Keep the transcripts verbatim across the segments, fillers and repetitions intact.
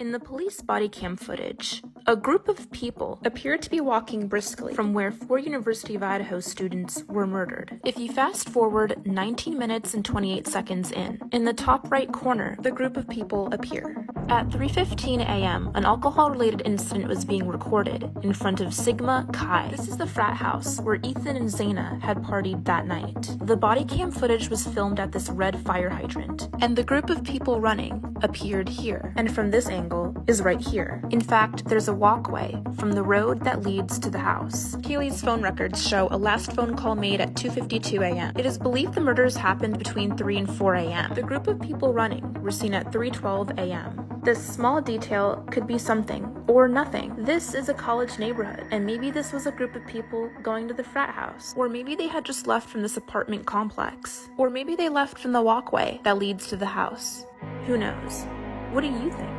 In the police body cam footage, a group of people appeared to be walking briskly from where four University of Idaho students were murdered. If you fast forward nineteen minutes and twenty-eight seconds in, in the top right corner, the group of people appear. At three fifteen a m, an alcohol-related incident was being recorded in front of Sigma Chi. This is the frat house where Ethan and Zayna had partied that night. The body cam footage was filmed at this red fire hydrant, and the group of people running appeared here, and from this angle is right here. In fact, there's a walkway from the road that leads to the house. Kaylee's phone records show a last phone call made at two fifty-two a m It is believed the murders happened between three and four a m The group of people running were seen at three twelve a m This small detail could be something or nothing. This is a college neighborhood, and maybe this was a group of people going to the frat house, or maybe they had just left from this apartment complex, or maybe they left from the walkway that leads to the house. Who knows? What do you think?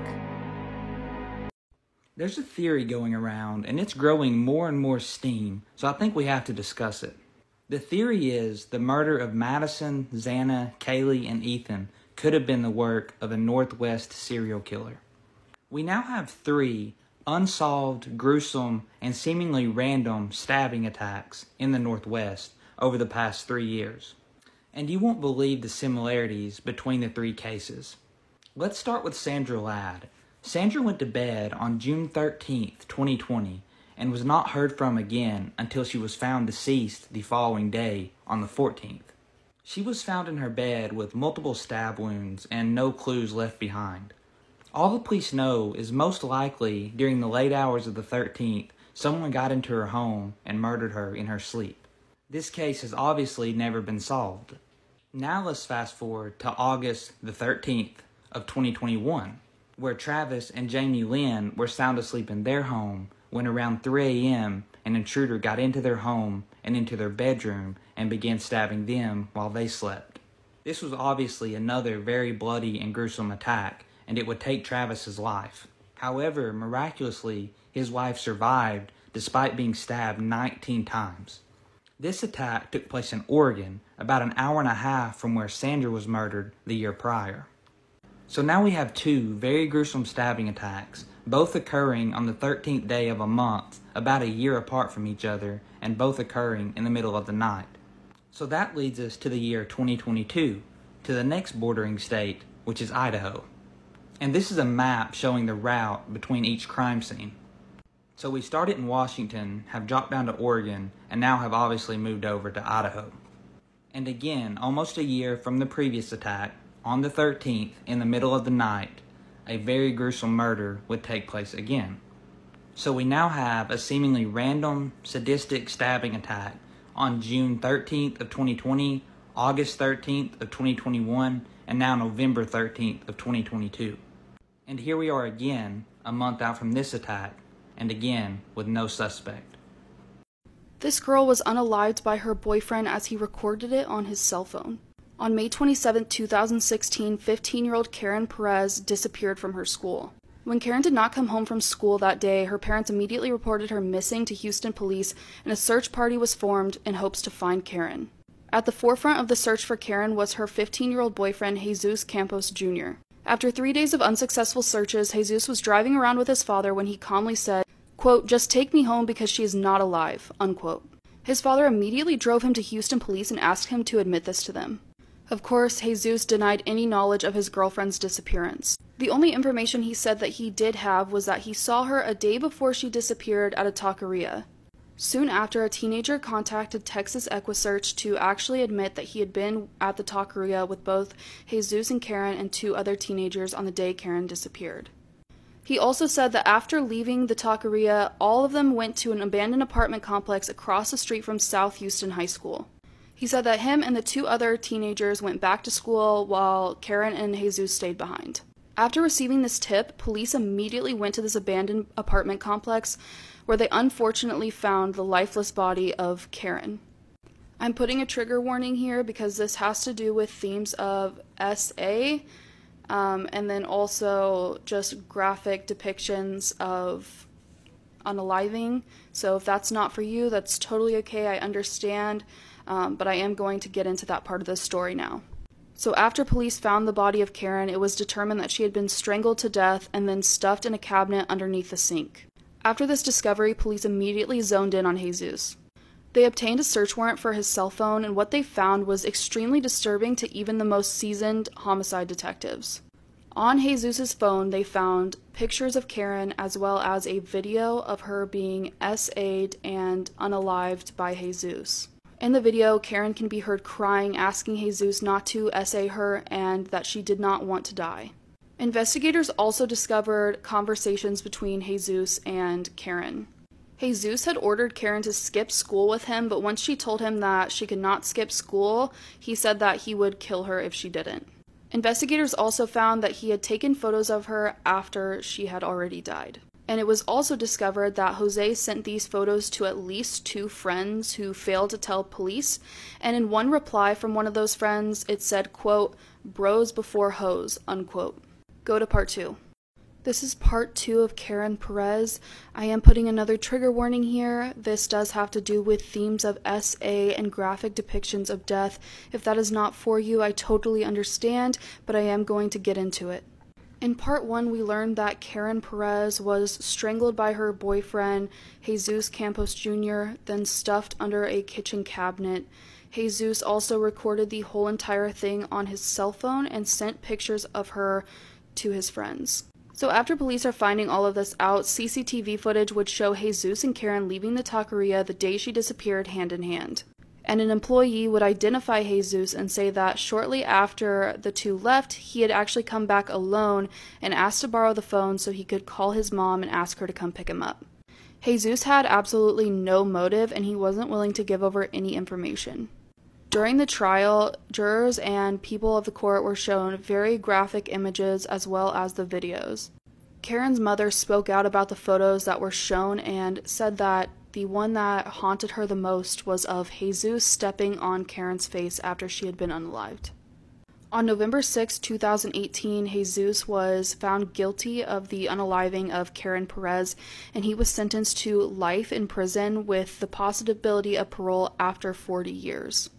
There's a theory going around, and it's growing more and more steam, so I think we have to discuss it. The theory is the murder of Madison, Zayna, Kaylee, and Ethan could have been the work of a Northwest serial killer. We now have three unsolved, gruesome, and seemingly random stabbing attacks in the Northwest over the past three years. And you won't believe the similarities between the three cases. Let's start with Sandra Ladd. Sandra went to bed on June thirteenth, twenty twenty, and was not heard from again until she was found deceased the following day on the fourteenth. She was found in her bed with multiple stab wounds and no clues left behind. All the police know is most likely during the late hours of the thirteenth, someone got into her home and murdered her in her sleep. This case has obviously never been solved. Now let's fast forward to August the thirteenth of twenty twenty-one, where Travis and Jamie Lynn were sound asleep in their home when around three a m an intruder got into their home and into their bedroom and began stabbing them while they slept. This was obviously another very bloody and gruesome attack, and it would take Travis's life. However, miraculously, his wife survived despite being stabbed nineteen times. This attack took place in Oregon, about an hour and a half from where Sandra was murdered the year prior. So now we have two very gruesome stabbing attacks, both occurring on the thirteenth day of a month, about a year apart from each other, and both occurring in the middle of the night. So that leads us to the year twenty twenty-two, to the next bordering state, which is Idaho. And this is a map showing the route between each crime scene. So we started in Washington, have dropped down to Oregon, and now have obviously moved over to Idaho. And again, almost a year from the previous attack, on the thirteenth, in the middle of the night, a very gruesome murder would take place again. So we now have a seemingly random, sadistic stabbing attack on June thirteenth of twenty twenty, August thirteenth of twenty twenty-one, and now November thirteenth of twenty twenty-two. And here we are again, a month out from this attack, and again with no suspect. This girl was unalived by her boyfriend as he recorded it on his cell phone. On May twenty-seventh, two thousand sixteen, fifteen-year-old Karen Perez disappeared from her school. When Karen did not come home from school that day, her parents immediately reported her missing to Houston police, and a search party was formed in hopes to find Karen. At the forefront of the search for Karen was her fifteen-year-old boyfriend, Jesus Campos Junior After three days of unsuccessful searches, Jesus was driving around with his father when he calmly said, quote, "Just take me home because she is not alive," unquote. His father immediately drove him to Houston police and asked him to admit this to them. Of course, Jesus denied any knowledge of his girlfriend's disappearance. The only information he said that he did have was that he saw her a day before she disappeared at a taqueria. Soon after, a teenager contacted Texas EquiSearch to actually admit that he had been at the taqueria with both Jesus and Karen and two other teenagers on the day Karen disappeared. He also said that after leaving the taqueria, all of them went to an abandoned apartment complex across the street from South Houston High School. He said that him and the two other teenagers went back to school while Karen and Jesus stayed behind. After receiving this tip, police immediately went to this abandoned apartment complex where they unfortunately found the lifeless body of Karen. I'm putting a trigger warning here because this has to do with themes of S A um, and then also just graphic depictions of unaliving. So if that's not for you, that's totally okay, I understand. Um, but I am going to get into that part of the story now. So after police found the body of Karen, it was determined that she had been strangled to death and then stuffed in a cabinet underneath the sink. After this discovery, police immediately zoned in on Jesus. They obtained a search warrant for his cell phone, and what they found was extremely disturbing to even the most seasoned homicide detectives. On Jesus's phone, they found pictures of Karen as well as a video of her being S A'd and unalived by Jesus. In the video, Karen can be heard crying, asking Jesus not to S A her and that she did not want to die. Investigators also discovered conversations between Jesus and Karen. Jesus had ordered Karen to skip school with him, but once she told him that she could not skip school, he said that he would kill her if she didn't. Investigators also found that he had taken photos of her after she had already died. And it was also discovered that Jose sent these photos to at least two friends who failed to tell police, and in one reply from one of those friends, it said, quote, "bros before hoes," unquote. Go to part two. This is part two of Karen Perez. I am putting another trigger warning here. This does have to do with themes of S A and graphic depictions of death. If that is not for you, I totally understand, but I am going to get into it. In part one, we learned that Karen Perez was strangled by her boyfriend, Jesus Campos Junior, then stuffed under a kitchen cabinet. Jesus also recorded the whole entire thing on his cell phone and sent pictures of her to his friends. So after police are finding all of this out, C C T V footage would show Jesus and Karen leaving the taqueria the day she disappeared hand in hand. And an employee would identify Jesus and say that shortly after the two left, he had actually come back alone and asked to borrow the phone so he could call his mom and ask her to come pick him up. Jesus had absolutely no motive, and he wasn't willing to give over any information. During the trial, jurors and people of the court were shown very graphic images as well as the videos. Karen's mother spoke out about the photos that were shown and said that the one that haunted her the most was of Jesus stepping on Karen's face after she had been unalived. On November sixth, two thousand eighteen, Jesus was found guilty of the unaliving of Karen Perez, and he was sentenced to life in prison with the possibility of parole after forty years.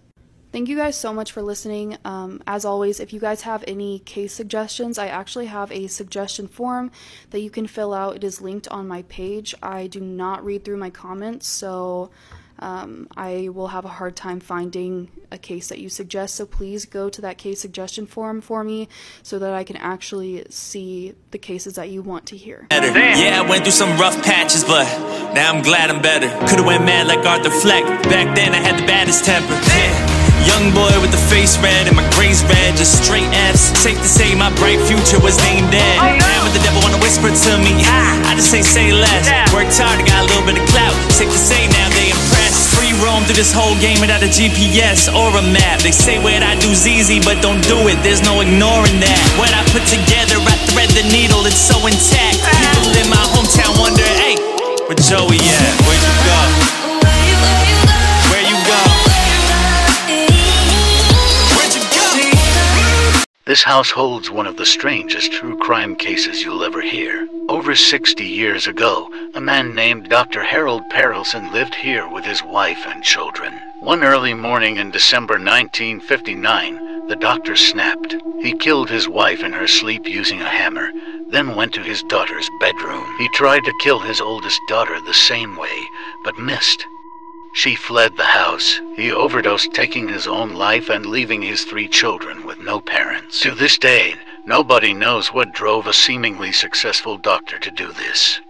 Thank you guys so much for listening. Um, as always, if you guys have any case suggestions, I actually have a suggestion form that you can fill out. It is linked on my page. I do not read through my comments, so um, I will have a hard time finding a case that you suggest. So please go to that case suggestion form for me so that I can actually see the cases that you want to hear. Yeah, I went through some rough patches, but now I'm glad I'm better. Could have went mad like Arthur Fleck. Back then I had the baddest temper. Yeah. Young boy with the face red and my grades red, just straight F's. Safe to say my bright future was named dead. Oh, no. Now what the devil wanna whisper to me, ah, I just say say less. Yeah. Worked hard, got a little bit of clout. Safe to say now they impressed. Free roam through this whole game without a G P S or a map. They say what I do's easy, but don't do it. There's no ignoring that. What I put together, I thread the needle. It's so intact. Ah. People in my hometown wonder, hey, where Joey at? Where'd you go? This house holds one of the strangest true crime cases you'll ever hear. Over sixty years ago, a man named Doctor Harold Perelson lived here with his wife and children. One early morning in December nineteen fifty-nine, the doctor snapped. He killed his wife in her sleep using a hammer, then went to his daughter's bedroom. He tried to kill his oldest daughter the same way, but missed. She fled the house. He overdosed, taking his own life and leaving his three children with no parents. To this day, nobody knows what drove a seemingly successful doctor to do this.